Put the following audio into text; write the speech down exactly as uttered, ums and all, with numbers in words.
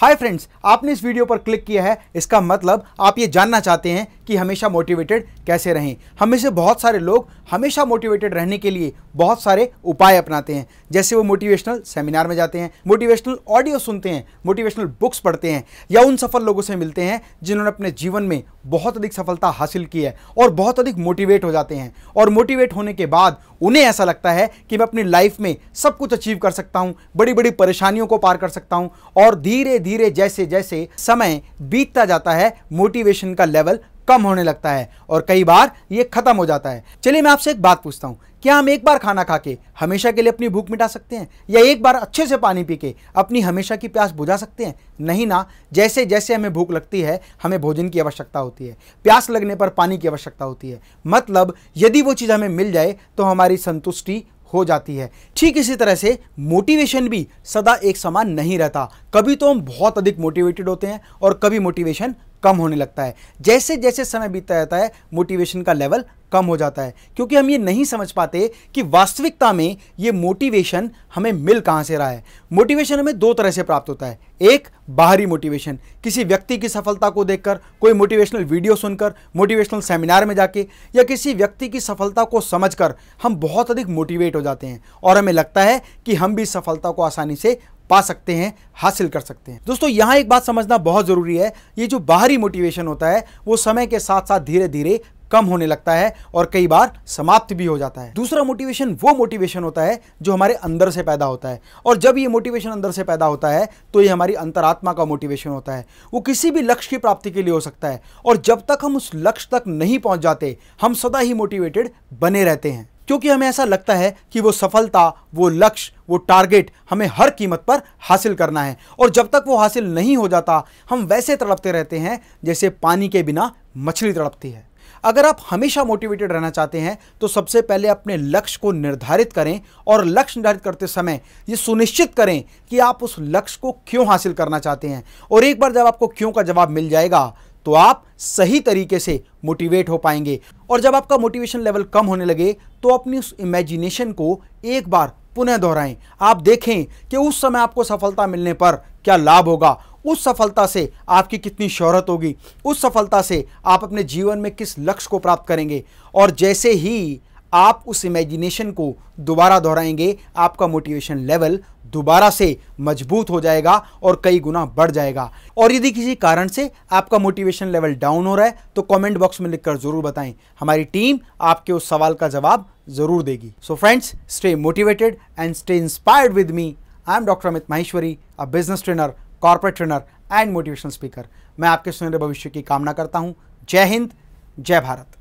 Hi friends, आपने इस video पर क्लिक किया है, इसका मतलब आप ये जानना चाहते हैं कि हमेशा मोटिवेटेड कैसे रहें। हम में से बहुत सारे लोग हमेशा मोटिवेटेड रहने के लिए बहुत सारे उपाय अपनाते हैं, जैसे वो मोटिवेशनल सेमिनार में जाते हैं, मोटिवेशनल ऑडियो सुनते हैं, मोटिवेशनल बुक्स पढ़ते हैं, या उन सफल लोगों से मिलते हैं जिन्होंने अपने जीवन में बहुत अधिक सफलता हासिल की है और बहुत अधिक मोटिवेट हो जाते हैं। और मोटिवेट होने के बाद उन्हें ऐसा लगता है कि मैं अपनी लाइफ में सब कुछ अचीव कर सकता हूँ, बड़ी बड़ी परेशानियों को पार कर सकता हूँ। और धीरे धीरे जैसे जैसे समय बीतता जाता है, मोटिवेशन का लेवल कम होने लगता है और कई बार ये खत्म हो जाता है। चलिए मैं आपसे एक बात पूछता हूं, क्या हम एक बार खाना खा के हमेशा के लिए अपनी भूख मिटा सकते हैं, या एक बार अच्छे से पानी पी के अपनी हमेशा की प्यास बुझा सकते हैं? नहीं ना। जैसे जैसे हमें भूख लगती है, हमें भोजन की आवश्यकता होती है, प्यास लगने पर पानी की आवश्यकता होती है। मतलब यदि वो चीज़ हमें मिल जाए तो हमारी संतुष्टि हो जाती है। ठीक इसी तरह से मोटिवेशन भी सदा एक समान नहीं रहता। कभी तो हम बहुत अधिक मोटिवेटेड होते हैं और कभी मोटिवेशन कम होने लगता है। जैसे जैसे समय बीतता जाता है, मोटिवेशन का लेवल कम हो जाता है, क्योंकि हम ये नहीं समझ पाते कि वास्तविकता में ये मोटिवेशन हमें मिल कहाँ से रहा है। मोटिवेशन हमें दो तरह से प्राप्त होता है। एक, बाहरी मोटिवेशन, किसी व्यक्ति की सफलता को देखकर, कोई मोटिवेशनल वीडियो सुनकर, मोटिवेशनल सेमिनार में जाके, या किसी व्यक्ति की सफलता को समझकर हम बहुत अधिक मोटिवेट हो जाते हैं और हमें लगता है कि हम भी सफलता को आसानी से पा सकते हैं, हासिल कर सकते हैं। दोस्तों, यहाँ एक बात समझना बहुत ज़रूरी है, ये जो बाहरी मोटिवेशन होता है वो समय के साथ साथ धीरे धीरे कम होने लगता है और कई बार समाप्त भी हो जाता है। दूसरा मोटिवेशन वो मोटिवेशन होता है जो हमारे अंदर से पैदा होता है, और जब ये मोटिवेशन अंदर से पैदा होता है तो ये हमारी अंतरात्मा का मोटिवेशन होता है। वो किसी भी लक्ष्य की प्राप्ति के लिए हो सकता है, और जब तक हम उस लक्ष्य तक नहीं पहुँच जाते, हम सदा ही मोटिवेटेड बने रहते हैं, क्योंकि हमें ऐसा लगता है कि वो सफलता, वो लक्ष्य, वो टारगेट हमें हर कीमत पर हासिल करना है। और जब तक वो हासिल नहीं हो जाता, हम वैसे तड़पते रहते हैं जैसे पानी के बिना मछली तड़पती है। अगर आप हमेशा मोटिवेटेड रहना चाहते हैं तो सबसे पहले अपने लक्ष्य को निर्धारित करें, और लक्ष्य निर्धारित करते समय ये सुनिश्चित करें कि आप उस लक्ष्य को क्यों हासिल करना चाहते हैं। और एक बार जब आपको क्यों का जवाब मिल जाएगा तो आप सही तरीके से मोटिवेट हो पाएंगे। और जब आपका मोटिवेशन लेवल कम होने लगे तो अपनी उस इमेजिनेशन को एक बार पुनः दोहराएं। आप देखें कि उस समय आपको सफलता मिलने पर क्या लाभ होगा, उस सफलता से आपकी कितनी शोहरत होगी, उस सफलता से आप अपने जीवन में किस लक्ष्य को प्राप्त करेंगे। और जैसे ही आप उस इमेजिनेशन को दोबारा दोहराएंगे, आपका मोटिवेशन लेवल दोबारा से मजबूत हो जाएगा और कई गुना बढ़ जाएगा। और यदि किसी कारण से आपका मोटिवेशन लेवल डाउन हो रहा है तो कमेंट बॉक्स में लिखकर ज़रूर बताएं, हमारी टीम आपके उस सवाल का जवाब ज़रूर देगी। So friends, stay motivated and stay inspired with me. I am doctor Amit Maheshwari, a business trainer, corporate trainer and motivational speaker. मैं आपके सुनहरे भविष्य की कामना करता हूँ। जय हिंद, जय भारत।